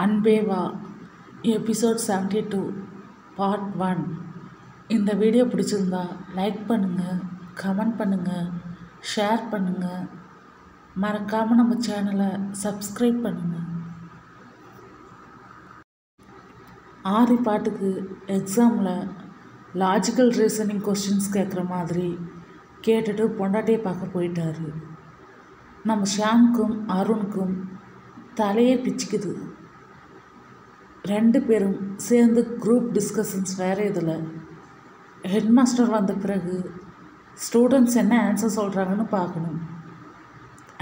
Anbe Vaa episode 72 part 1 இந்த video பிடிச்சிருந்தா like பண்ணுங்க கமெண்ட் பண்ணுங்க ஷேர் பண்ணுங்க மறக்காம நம்ம சேனலை சப்ஸ்கிரைப் பண்ணுங்க ஆரி பாட்டுக்கு எக்ஸாம்ல லாஜிக்கல் ரீசனிங் क्वेश्चंस கேக்குற மாதிரி கேட்டுட்டு பொண்டாட்டியை பார்க்க போயிட்டாரு நம்ம ஷாம்க்கும் அருண்க்கும் தலையே பிச்சுக்குது ரெண்டு பேரும் சேர்ந்து குரூப் டிஸ்கஷன்ஸ் வேறு இதில் ஹெட்மாஸ்டர் வந்த பிறகு ஸ்டூடெண்ட்ஸ் என்ன ஆன்சர் சொல்கிறாங்கன்னு பார்க்கணும்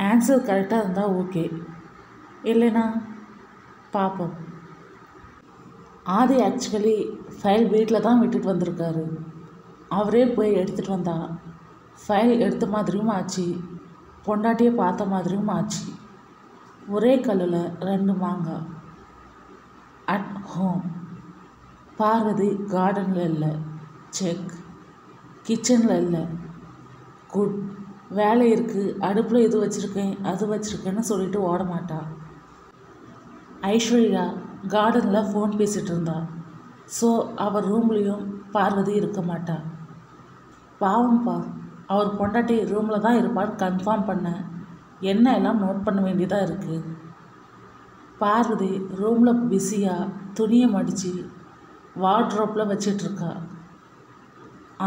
ஆன்சர் கரெக்டாக இருந்தால் ஓகே இல்லைனா பார்ப்போம் ஆதி ஆக்சுவலி ஃபைல் வீட்டில் தான் விட்டுட்டு வந்திருக்காரு அவரே போய் எடுத்துகிட்டு வந்தா ஃபைல் எடுத்த மாதிரியும் ஆச்சு பொண்டாட்டியை பார்த்த மாதிரியும் ஆச்சு ஒரே கல்லில் ரெண்டு மாங்காய் அட் ஹோம் பார்வதி கார்டனில் இல்லை செக் கிச்சனில் இல்லை குட் வேலை இருக்குது அடுப்பில் இது வச்சுருக்கேன் அது வச்சுருக்கேன்னு சொல்லிட்டு ஓட மாட்டா ஐஸ்வர்யா கார்டனில் ஃபோன் பேசிகிட்டு இருந்தா ஸோ அவர் ரூம்லேயும் பார்வதி இருக்க மாட்டா பாவம்பா அவர் பொண்டாட்டி ரூமில் தான் இருப்பான்னு கன்ஃபார்ம் பண்ண என்ன எல்லாம் நோட் பண்ண வேண்டியதாக இருக்குது பார்வதி ரூமில் பிஸியாக துணியை மடித்து வார்ட்ரோப்பில் வச்சிட்ருக்கா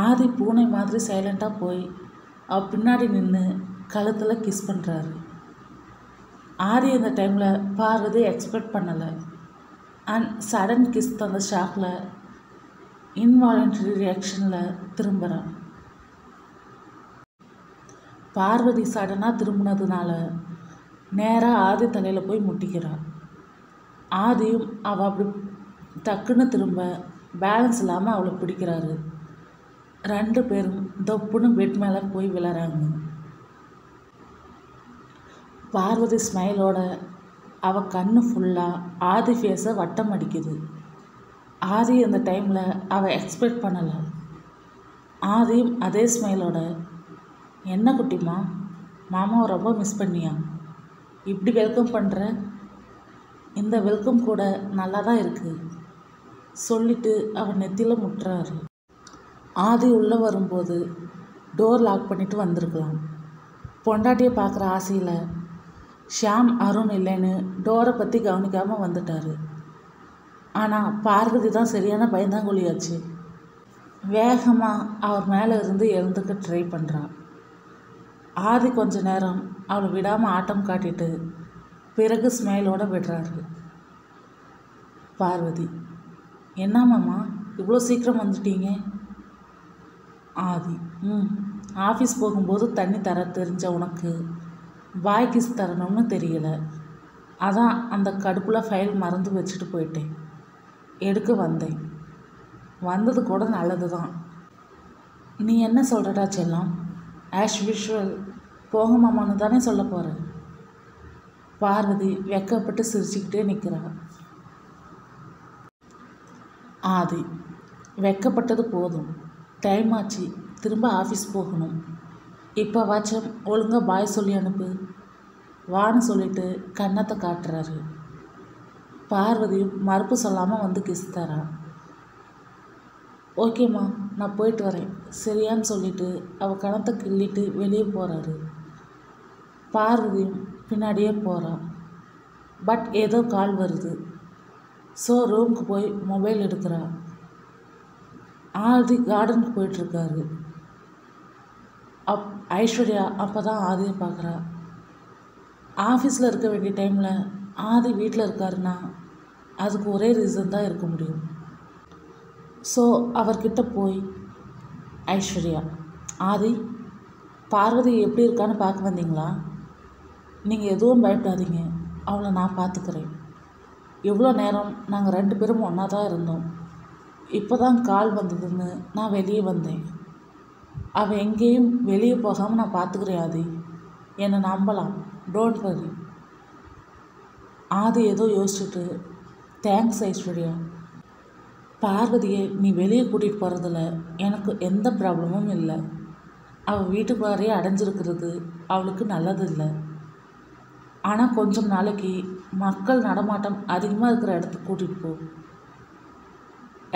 ஆதி பூனை மாதிரி சைலண்ட்டாக போய் அவள் பின்னாடி நின்று கழுத்தில் கிஸ் பண்ணுறாரு ஆதி அந்த டைமில் பார்வதி எக்ஸ்பெக்ட் பண்ணலை அண்ட் சடன் கிஸ் தந்த ஷாக்கில் இன்வாலண்ட்ரி ரியாக்ஷனில் திரும்புகிறான் பார்வதி சடனாக திரும்பினதுனால நேராக ஆதி தலையில் போய் முட்டிக்கிறான் ஆதியும் அவள் அப்படி டக்குன்னு திரும்ப பேலன்ஸ் இல்லாமல் அவளை பிடிக்கிறாரு ரெண்டு பேரும் தொப்புன்னு பெட் மேலே போய் விழறாங்க பார்வதி ஸ்மைலோட அவள் கண்ணு ஃபுல்லாக ஆதி ஃபேஸை வட்டம் அடிக்குது ஆதி அந்த டைமில் அவள் எக்ஸ்பெக்ட் பண்ணலை ஆதியும் அதே ஸ்மைலோட என்ன குட்டிமா மாமாவை ரொம்ப மிஸ் பண்ணியா இப்படி வெல்கம் பண்ணுற இந்த வெல்கம் கூட நல்லா தான் இருக்குது சொல்லிவிட்டு அவன் நெத்தியில் முட்டுறாரு ஆதி உள்ளே வரும்போது டோர் லாக் பண்ணிவிட்டு வந்திருக்கலாம் பொண்டாட்டியை பார்க்குற ஆசையில் ஷியாம் அருண் இல்லைன்னு டோரை பற்றி கவனிக்காமல் வந்துட்டார் ஆனால் பார்வதி தான் சரியான பயந்தாங்கொழியாச்சு வேகமாக அவர் மேலே இருந்து எழுந்துக்க ட்ரை பண்ணுறான் ஆதி கொஞ்ச நேரம் அவளை விடாமல் ஆட்டம் காட்டிட்டு பிறகு ஸ்மைலோட விடுறாரு பார்வதி என்ன மாமா இவ்வளோ சீக்கிரம் வந்துட்டீங்க ஆதி ஆஃபீஸ் போகும்போது தண்ணி தர தெரிஞ்ச உனக்கு பாய் கிஸ் தரணும்னு தெரியல அதான் அந்த கடுப்பில் ஃபைல் மறந்து வச்சுட்டு போயிட்டேன் எடுக்க வந்தேன் வந்தது கூட நல்லது தான் நீ என்ன சொல்கிறடா செல்லம் ஆஸ் யூஷுவல் போக மாமான்னு தானே சொல்ல போகிறேன் பார்வதி வெக்கப்பட்டு சிரிச்சுக்கிட்டே நிற்கிறாள் ஆதி வெக்கப்பட்டது போதும் டைம் ஆச்சு திரும்ப ஆஃபீஸ் போகணும் இப்போ வாட்சம் ஒழுங்காக பாய் சொல்லி அனுப்பு வான்னு சொல்லிட்டு கன்னத்தை காட்டுறாரு பார்வதியும் மறுப்பு சொல்லாமல் வந்து கிஸ் தரான் ஓகேம்மா நான் போயிட்டு வரேன் சரியான்னு சொல்லிவிட்டு அவள் கணத்தை கிள்ளிட்டு வெளியே போகிறாரு பார்வதியும் பின்னாடியே போகிறான் பட் ஏதோ கால் வருது ஸோ ரூமுக்கு போய் மொபைல் எடுக்கிறா ஆதி கார்டனுக்கு போயிட்டுருக்காரு ஐஸ்வர்யா அப்போ தான் ஆதியை பார்க்குறா ஆஃபீஸில் இருக்க வேண்டிய டைமில் ஆதி வீட்டில் இருக்காருன்னா அதுக்கு ஒரே ரீசன் தான் இருக்க முடியும் ஸோ அவர்கிட்ட போய் ஐஸ்வர்யா ஆதி பார்வதி எப்படி இருக்கான்னு பார்க்க வந்தீங்களா நீங்கள் எதுவும் பயப்படாதீங்க அவளை நான் பார்த்துக்கிறேன் எவ்வளோ நேரம் நாங்கள் ரெண்டு பேரும் ஒன்றா தான் இருந்தோம் இப்போ தான் கால் வந்ததுன்னு நான் வெளியே வந்தேன் அவள் எங்கேயும் வெளியே போகாமல் நான் பார்த்துக்கிறேன் ஆதி என்னை நம்பலாம் டோன்ட் வரி ஆதி ஏதோ யோசிச்சுட்டு தேங்க்ஸ் ஐஸ்வர்யா பார்வதியை நீ வெளியே கூட்டிகிட்டு போகிறதுல எனக்கு எந்த ப்ராப்ளமும் இல்லை அவள் வீட்டுக்குள்ளாரையே அடைஞ்சிருக்கிறது அவளுக்கு நல்லது இல்லை ஆனால் கொஞ்சம் நாளைக்கு மக்கள் நடமாட்டம் அதிகமாக இருக்கிற இடத்துக்கு கூட்டிகிட்டு போ.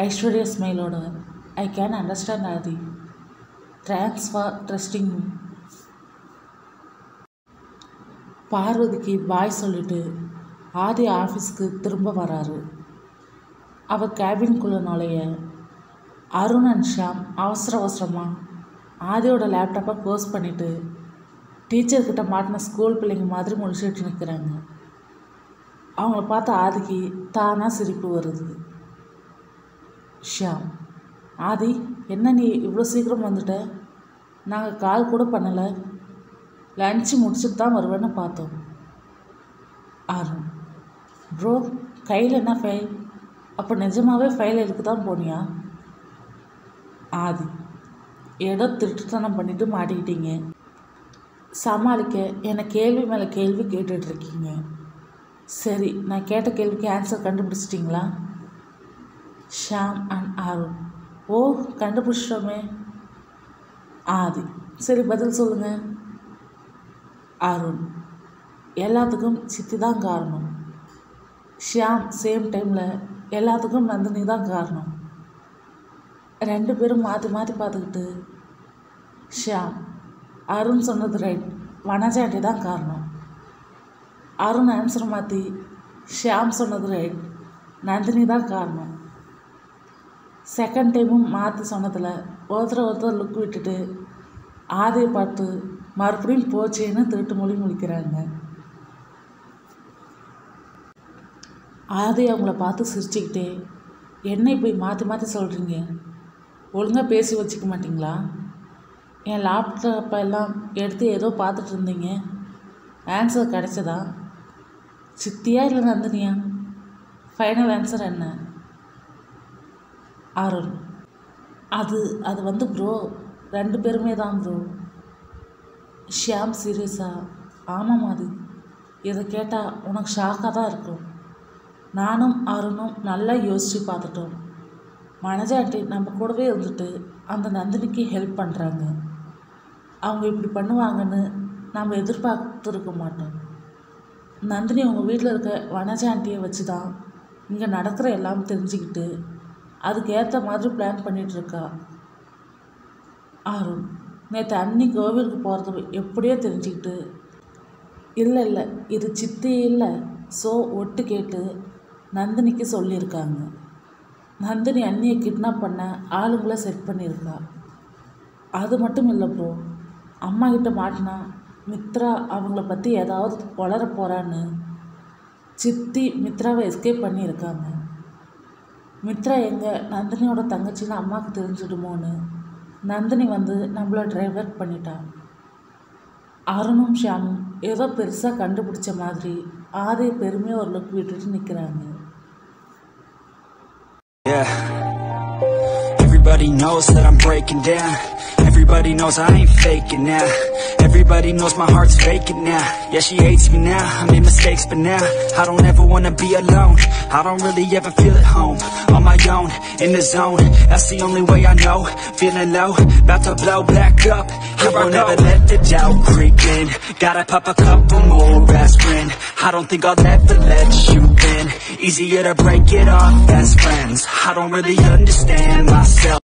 ஐஸ்வர்யா ஸ்மைலோட, I can understand Aadhi, thanks for trusting me. பார்வதிக்கு பாய் சொல்லிட்டு ஆதி ஆஃபீஸ்க்கு திரும்ப வராரு. அவர் கேபின்குள்ளே நுழைய அருண் அண்ட் ஷாம் அவசர அவசரமாக ஆதியோட லேப்டாப்பை க்ளோஸ் பண்ணிவிட்டு டீச்சர்கிட்ட மாட்டின ஸ்கூல் பிள்ளைங்க மாதிரி முடிச்சுட்டு நிற்கிறாங்க. அவங்கள பார்த்து ஆதிக்கு தானாக சிரிப்பு வருது. ஷாம், ஆதி என்ன நீ இவ்வளோ சீக்கிரம் வந்துட்ட? நாங்கள் கால் கூட பண்ணலை, லஞ்சு முடிச்சுட்டு தான் வருவேன்னு பார்த்தோம். அருண், ப்ரோ கையில் என்ன ஃபைல்? அப்போ நிஜமாகவே ஃபைல் எடுக்க தான் போனியா? ஆதி, ஏதோ திருட்டுத்தனம் பண்ணிவிட்டு மாட்டிக்கிட்டீங்க, சமாளிக்க என்னை கேள்வி மேலே கேள்வி கேட்டுட்ருக்கீங்க. சரி, நான் கேட்ட கேள்விக்கு ஆன்சர் கண்டுபிடிச்சிட்டிங்களா? ஷாம் அண்ட் அருண், ஓ கண்டுபிடிச்சிட்டோமே. ஆதி, சரி பதில் சொல்லுங்கள். அருண், எல்லாத்துக்கும் சித்தி தான் காரணம். ஷியாம், சேம் டைமில் எல்லாத்துக்கும் நந்தினி தான் காரணம். ரெண்டு பேரும் மாற்றி மாற்றி பார்த்துக்கிட்டு, ஷியாம், அருண் சொன்னது ரைட், வனஜாண்டி தான் காரணம். அருண் ஆன்சர் மாற்றி, ஷியாம் சொன்னது ரைட், நந்தினி தான் காரணம். செகண்ட் டைமும் மாற்றி சொன்னதில் ஒருத்தர் லுக் விட்டுட்டு ஆதியை பார்த்து மறுபடியும் போச்சேன்னு திருட்டு மொழி முழிக்கிறாங்க. ஆதி அவங்கள பார்த்து சிரிச்சுக்கிட்டே, என்ன இப்படி மாற்றி மாற்றி சொல்கிறீங்க? ஒழுங்காக பேசி வச்சுக்க மாட்டிங்களா? என் லேப்டாப்பை எல்லாம் எடுத்து ஏதோ பார்த்துட்டு இருந்தீங்க, ஆன்சர் கிடைச்சதா? சித்தியா இல்லை நந்தினியா? ஃபைனல் ஆன்சர் என்ன? அருண், அது வந்து ப்ரோ ரெண்டு பேருமே தான் ப்ரோ. ஷியாம் சீரியஸா? ஆமாம் ஆதி, இதை கேட்டால் உனக்கு ஷாக்காக தான் இருக்கும். நானும் அருணும் நல்லா யோசித்து பார்த்துட்டோம். மனஜாட்டி நம்ம கூடவே இருந்துட்டு அந்த நந்தினிக்கு ஹெல்ப் பண்ணுறாங்க. அவங்க இப்படி பண்ணுவாங்கன்னு நம்ம எதிர்பார்த்துருக்க மாட்டோம். நந்தினி அவங்க வீட்டில் இருக்க வனஜாண்டியை வச்சு தான் இங்கே நடக்கிற எல்லாம் தெரிஞ்சுக்கிட்டு அதுக்கேற்ற மாதிரி பிளான் பண்ணிகிட்ருக்கா. அருண், நேற்று அன்னி கோவிலுக்கு போகிறது எப்படியோ தெரிஞ்சுக்கிட்டு, இல்லை இது சித்தி இல்லை ஸோ ஒட்டு கேட்டு நந்தினிக்கு சொல்லியிருக்காங்க. நந்தினி அன்னியை கிட்னாப் பண்ண ஆளுங்களை செட் பண்ணியிருக்கா. அது மட்டும் இல்லை ப்ரோ, அம்மா கிட்ட மாட்டினா மித்ரா அவங்கள பற்றி ஏதாவது வளர போகிறான்னு சித்தி மித்ராவை எஸ்கேப் பண்ணியிருக்காங்க. மித்ரா எங்கே நந்தினியோட தங்கச்சின்னு அம்மாவுக்கு தெரிஞ்சிடுமோன்னு நந்தினி வந்து நம்மளை டைவர்ட் பண்ணிட்டான். அருணும் ஷியாமும் ஏதோ பெருசாக கண்டுபிடிச்ச மாதிரி ஆதியை பெருமையாக ஒரு லுக் விட்டுட்டு நிற்கிறாங்க. Everybody knows that I'm breaking down. Everybody knows I ain't faking now. Everybody knows my heart's faking now. Yeah, she hates me now. I made mistakes, but now I don't ever wanna be alone. I don't really ever feel at home. On my own, in the zone. That's the only way I know. Feeling low, about to blow back up. I won't ever let the doubt creep in. Gotta pop a couple more aspirin. I don't think I'll ever let you in. Easier to break it off, that's friends. I don't really understand myself.